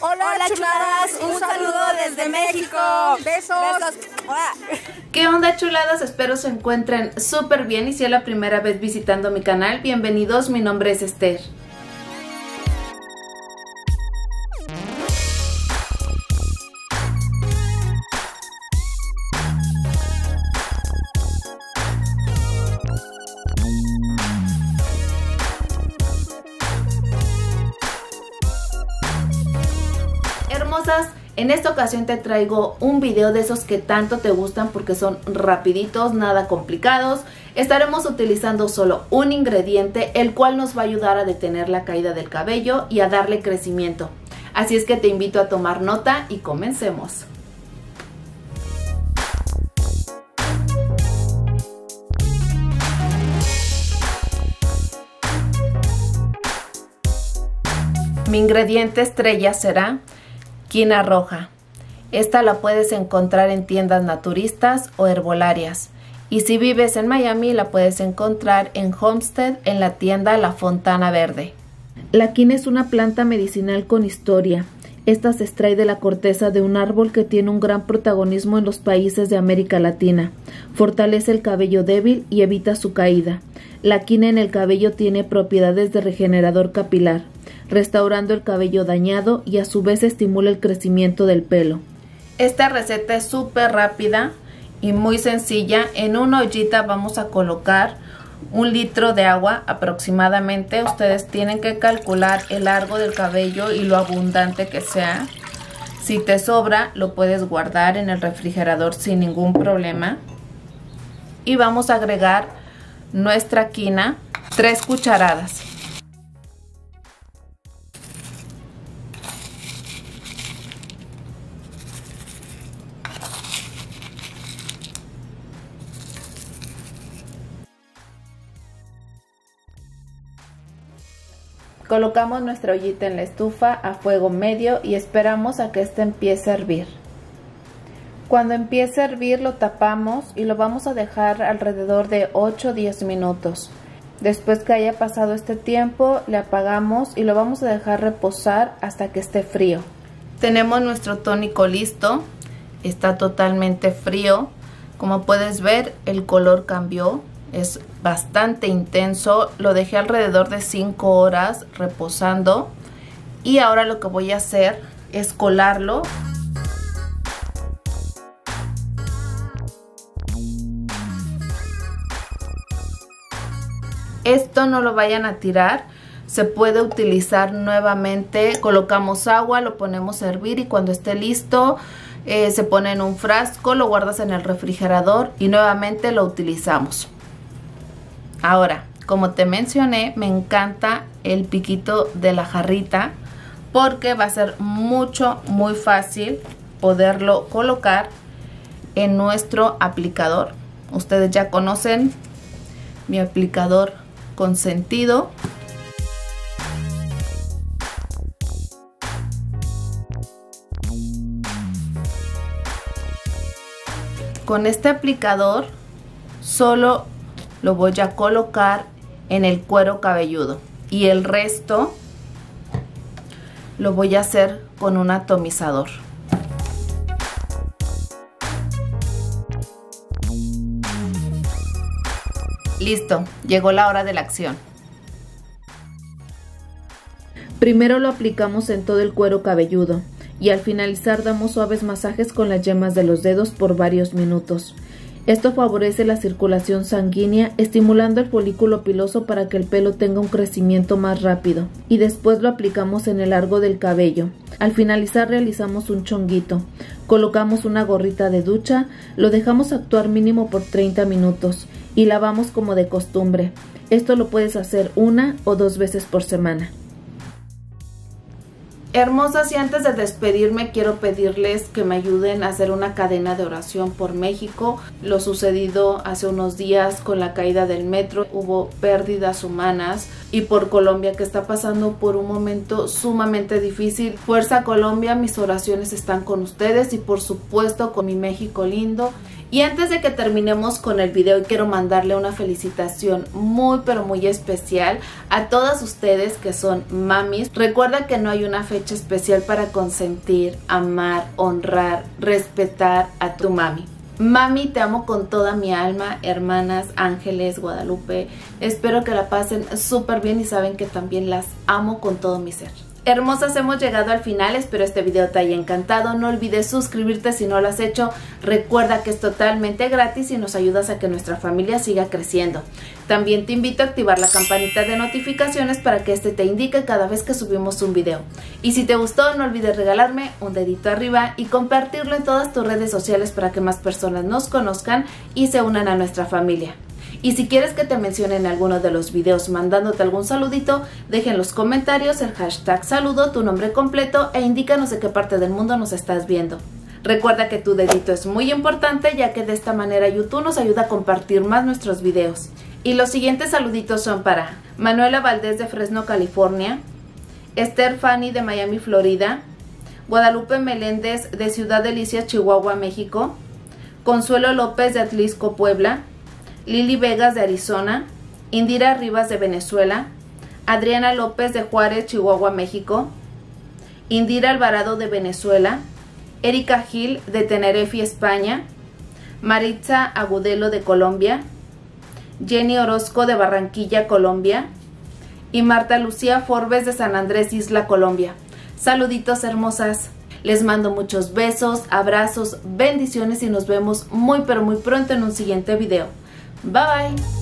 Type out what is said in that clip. Hola chuladas, un saludo desde México. Besos. Hola. ¿Qué onda chuladas? Espero se encuentren súper bien y si es la primera vez visitando mi canal, bienvenidos, mi nombre es Esther. En esta ocasión te traigo un video de esos que tanto te gustan porque son rapiditos, nada complicados. Estaremos utilizando solo un ingrediente, el cual nos va a ayudar a detener la caída del cabello y a darle crecimiento. Así es que te invito a tomar nota y comencemos. Mi ingrediente estrella será quina roja. Esta la puedes encontrar en tiendas naturistas o herbolarias. Y si vives en Miami la puedes encontrar en Homestead en la tienda La Fontana Verde. La quina es una planta medicinal con historia. Esta se extrae de la corteza de un árbol que tiene un gran protagonismo en los países de América Latina. Fortalece el cabello débil y evita su caída. La quina en el cabello tiene propiedades de regenerador capilar, restaurando el cabello dañado y a su vez estimula el crecimiento del pelo. Esta receta es súper rápida y muy sencilla. En una ollita vamos a colocar 1 litro de agua aproximadamente. Ustedes tienen que calcular el largo del cabello y lo abundante que sea. Si te sobra lo puedes guardar en el refrigerador sin ningún problema. Y vamos a agregar nuestra quina, 3 cucharadas. Colocamos nuestra ollita en la estufa a fuego medio y esperamos a que esta empiece a hervir. Cuando empiece a hervir lo tapamos y lo vamos a dejar alrededor de 8 o 10 minutos. Después que haya pasado este tiempo le apagamos y lo vamos a dejar reposar hasta que esté frío. Tenemos nuestro tónico listo, está totalmente frío. Como puedes ver el color cambió. Es bastante intenso, lo dejé alrededor de 5 horas reposando y ahora lo que voy a hacer es colarlo. Esto no lo vayan a tirar, se puede utilizar nuevamente. Colocamos agua, lo ponemos a hervir y cuando esté listo se pone en un frasco, lo guardas en el refrigerador y nuevamente lo utilizamos. Ahora, como te mencioné, me encanta el piquito de la jarrita porque va a ser muy fácil poderlo colocar en nuestro aplicador. Ustedes ya conocen mi aplicador consentido. Con este aplicador solo lo voy a colocar en el cuero cabelludo y el resto lo voy a hacer con un atomizador. Listo, llegó la hora de la acción. Primero lo aplicamos en todo el cuero cabelludo y al finalizar damos suaves masajes con las yemas de los dedos por varios minutos. Esto favorece la circulación sanguínea, estimulando el folículo piloso para que el pelo tenga un crecimiento más rápido. Y después lo aplicamos en el largo del cabello. Al finalizar realizamos un chonguito. Colocamos una gorrita de ducha, lo dejamos actuar mínimo por 30 minutos y lavamos como de costumbre. Esto lo puedes hacer 1 o 2 veces por semana. Hermosas, y antes de despedirme quiero pedirles que me ayuden a hacer una cadena de oración por México. Lo sucedido hace unos días con la caída del metro, hubo pérdidas humanas, y por Colombia que está pasando por un momento sumamente difícil. Fuerza Colombia, mis oraciones están con ustedes y por supuesto con mi México lindo. Y antes de que terminemos con el video, quiero mandarle una felicitación muy pero muy especial a todas ustedes que son mamis. Recuerda que no hay una fecha especial para consentir, amar, honrar, respetar a tu mami. Mami, te amo con toda mi alma, hermanas, Ángeles, Guadalupe. Espero que la pasen súper bien y saben que también las amo con todo mi ser. Hermosas, hemos llegado al final, espero este video te haya encantado, no olvides suscribirte si no lo has hecho, recuerda que es totalmente gratis y nos ayudas a que nuestra familia siga creciendo. También te invito a activar la campanita de notificaciones para que este te indique cada vez que subimos un video. Y si te gustó, no olvides regalarme un dedito arriba y compartirlo en todas tus redes sociales para que más personas nos conozcan y se unan a nuestra familia. Y si quieres que te mencionen alguno de los videos mandándote algún saludito, deja en los comentarios el hashtag saludo, tu nombre completo e indícanos de qué parte del mundo nos estás viendo. Recuerda que tu dedito es muy importante ya que de esta manera YouTube nos ayuda a compartir más nuestros videos. Y los siguientes saluditos son para Manuela Valdés de Fresno, California, Esther Fanny de Miami, Florida, Guadalupe Meléndez de Ciudad Delicias, Chihuahua, México, Consuelo López de Atlisco, Puebla, Lili Vegas de Arizona, Indira Rivas de Venezuela, Adriana López de Juárez, Chihuahua, México, Indira Alvarado de Venezuela, Erika Gil de Tenerife, España, Maritza Agudelo de Colombia, Jenny Orozco de Barranquilla, Colombia y Marta Lucía Forbes de San Andrés, Isla, Colombia. Saluditos hermosas. Les mando muchos besos, abrazos, bendiciones y nos vemos muy pero muy pronto en un siguiente video. Bye.